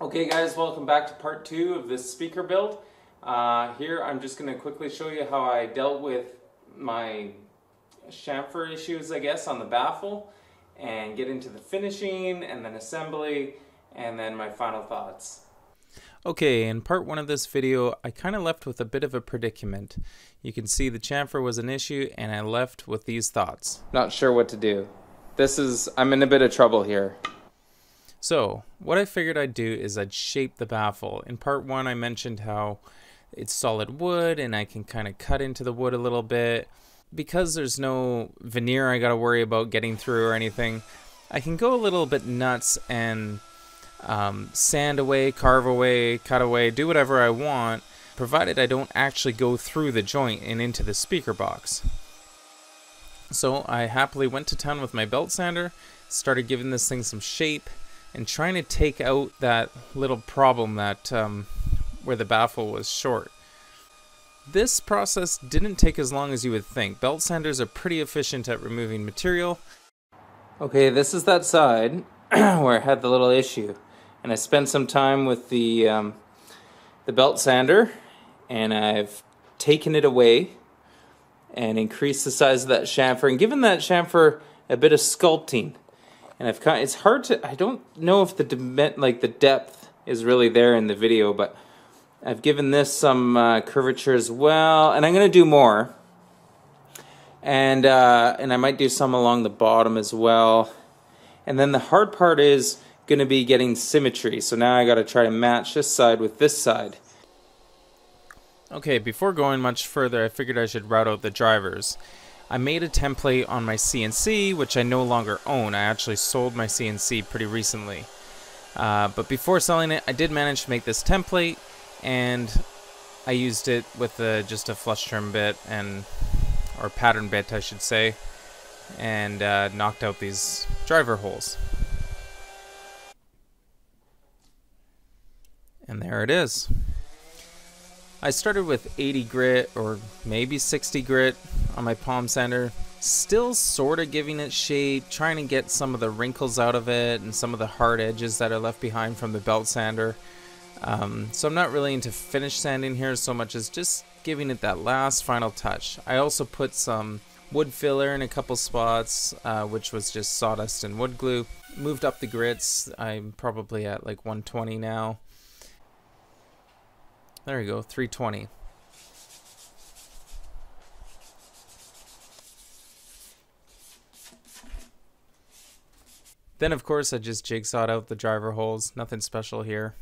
Okay guys, welcome back to part 2 of this speaker build. Here I'm just going to quickly show you how I dealt with my chamfer issues, I guess, on the baffle, and get into the finishing and then assembly and then my final thoughts. Okay, in part 1 of this video I kind of left with a bit of a predicament. You can see the chamfer was an issue and I left with these thoughts. Not sure what to do. I'm in a bit of trouble here. So, what I figured I'd do is I'd shape the baffle. In part 1 I mentioned how it's solid wood and I can kind of cut into the wood a little bit. Because there's no veneer I gotta worry about getting through or anything, I can go a little bit nuts and sand away, carve away, cut away, do whatever I want, provided I don't actually go through the joint and into the speaker box. So I happily went to town with my belt sander, started giving this thing some shape, and trying to take out that little problem that where the baffle was short. This process didn't take as long as you would think. Belt sanders are pretty efficient at removing material. Okay, this is that side where I had the little issue, and I spent some time with the belt sander, and I've taken it away and increased the size of that chamfer and given that chamfer a bit of sculpting. And I've kind of, it's hard to, I don't know if the depth is really there in the video, but I've given this some curvature as well, and I'm going to do more. And I might do some along the bottom as well. And then the hard part is going to be getting symmetry. So now I got to try to match this side with this side. Okay, before going much further, I figured I should route out the drivers. I made a template on my CNC, which I no longer own. I actually sold my CNC pretty recently. But before selling it, I did manage to make this template, and I used it with just a flush trim bit, or pattern bit, I should say, and knocked out these driver holes. And there it is. I started with 80 grit, or maybe 60 grit, on my palm sander, still sort of giving it shape, trying to get some of the wrinkles out of it and some of the hard edges that are left behind from the belt sander. So I'm not really into finish sanding here so much as just giving it that last final touch. I also put some wood filler in a couple spots, which was just sawdust and wood glue. Moved up the grits. I'm probably at like 120 now. There we go, 320. Then of course I just jigsawed out the driver holes, nothing special here.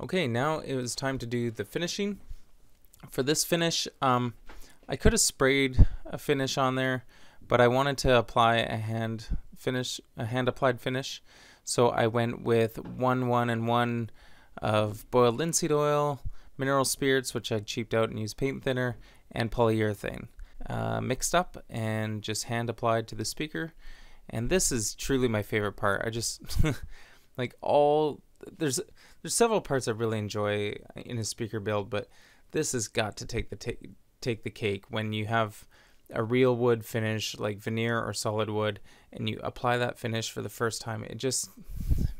Okay, now it was time to do the finishing. For this finish, I could have sprayed a finish on there, but I wanted to apply a hand applied finish. So I went with 1:1 and 1 of boiled linseed oil, mineral spirits, which I cheaped out and used paint thinner, and polyurethane. Mixed up and just hand applied to the speaker, and this is truly my favorite part. I just like there's several parts I really enjoy in a speaker build, but this has got to take the cake when you have a real wood finish like veneer or solid wood, and you apply that finish for the first time. It just,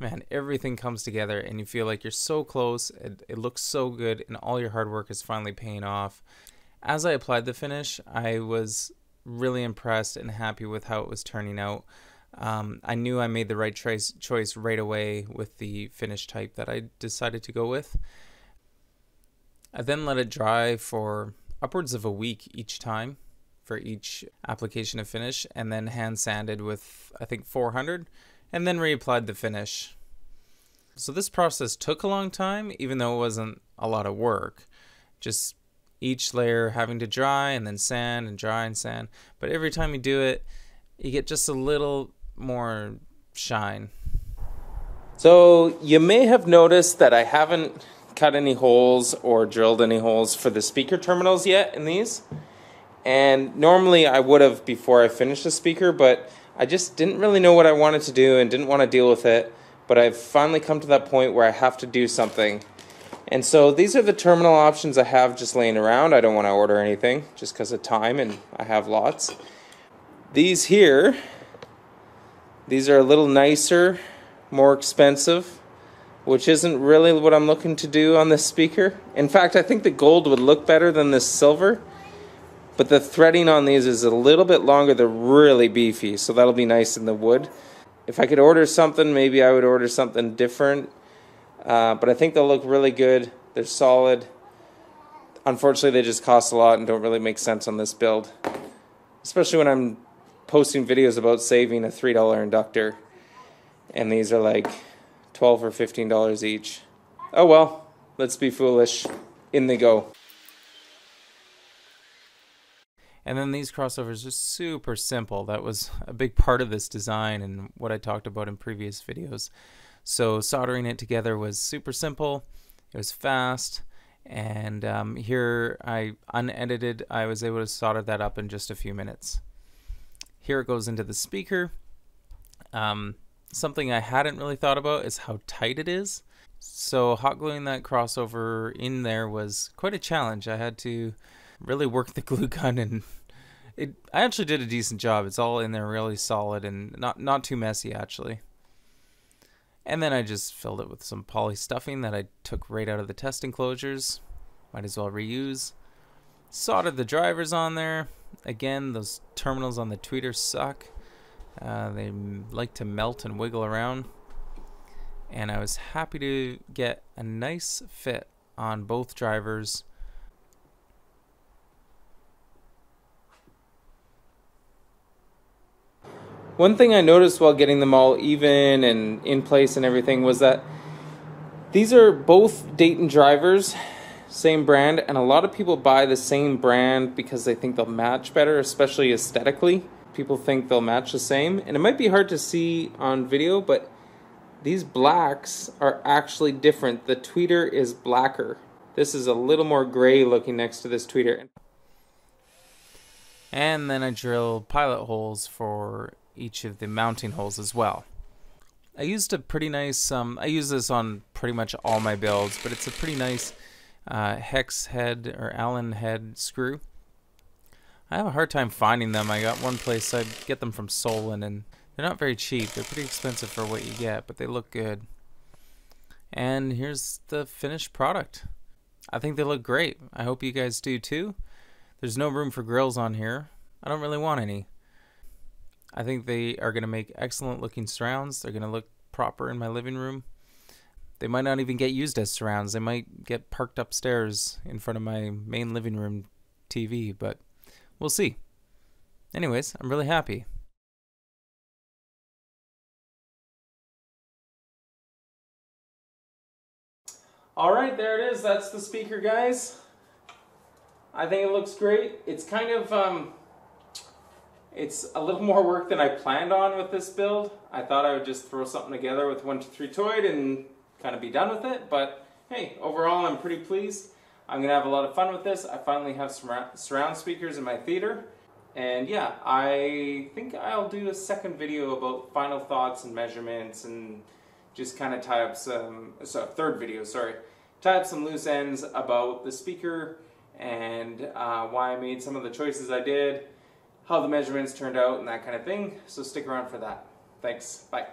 man, everything comes together and you feel like you're so close. It looks so good, and all your hard work is finally paying off. As I applied the finish, I was really impressed and happy with how it was turning out. I knew I made the right choice right away with the finish type that I decided to go with. I then let it dry for upwards of a week each time for each application of finish, and then hand sanded with, I think, 400, and then reapplied the finish. So this process took a long time, even though it wasn't a lot of work. Just each layer having to dry and then sand and dry and sand. But every time you do it, you get just a little more shine. So you may have noticed that I haven't cut any holes or drilled any holes for the speaker terminals yet in these. And normally I would have before I finished the speaker, but I just didn't really know what I wanted to do and didn't want to deal with it. But I've finally come to that point where I have to do something. And so these are the terminal options I have just laying around. I don't want to order anything just because of time, and I have lots. These here, these are a little nicer more expensive, which isn't really what I'm looking to do on this speaker. In fact, I think the gold would look better than this silver, but the threading on these is a little bit longer. They're really beefy, so that'll be nice in the wood. If I could order something, maybe I would order something different, but I think they'll look really good. They're solid. Unfortunately, they just cost a lot and don't really make sense on this build, especially when I'm posting videos about saving a $3 inductor, and these are like $12 or $15 each. Oh well, let's be foolish. In they go. And then these crossovers are super simple. That was a big part of this design and what I talked about in previous videos. So soldering it together was super simple. It was fast. And here I unedited, I was able to solder that up in just a few minutes. Here it goes into the speaker. Something I hadn't really thought about is how tight it is. So hot gluing that crossover in there was quite a challenge. I had to really work the glue gun, and I actually did a decent job. It's all in there really solid and not too messy actually. And then I just filled it with some poly stuffing that I took right out of the test enclosures. Might as well reuse. Soldered the drivers on there. Again, those terminals on the tweeters suck. They like to melt and wiggle around. And I was happy to get a nice fit on both drivers. One thing I noticed while getting them all even and in place and everything was that these are both Dayton drivers, same brand, and a lot of people buy the same brand because they think they'll match better, especially aesthetically. People think they'll match the same, and it might be hard to see on video, but these blacks are actually different. The tweeter is blacker. This is a little more gray looking next to this tweeter. And then I drilled pilot holes for each of the mounting holes as well. I used a pretty nice, I use this on pretty much all my builds, but it's a pretty nice hex head or Allen head screw. I have a hard time finding them. I got one place, I get them from Solon, and they're not very cheap. They're pretty expensive for what you get, but they look good. And here's the finished product. I think they look great. I hope you guys do too. There's no room for grills on here. I don't really want any. I think they are going to make excellent looking surrounds. They're going to look proper in my living room. They might not even get used as surrounds. They might get parked upstairs in front of my main living room TV, but we'll see. Anyways, I'm really happy. All right, there it is. That's the speaker, guys. I think it looks great. It's kind of, it's a little more work than I planned on with this build. I thought I would just throw something together with 1, 2, 3 toyed and kind of be done with it, but hey, overall I'm pretty pleased. I'm going to have a lot of fun with this. I finally have some surround speakers in my theater, and yeah, I think I'll do a second video about final thoughts and measurements and just kind of tie up some, tie up some loose ends about the speaker and why I made some of the choices I did, how the measurements turned out, and that kind of thing. So stick around for that. Thanks. Bye.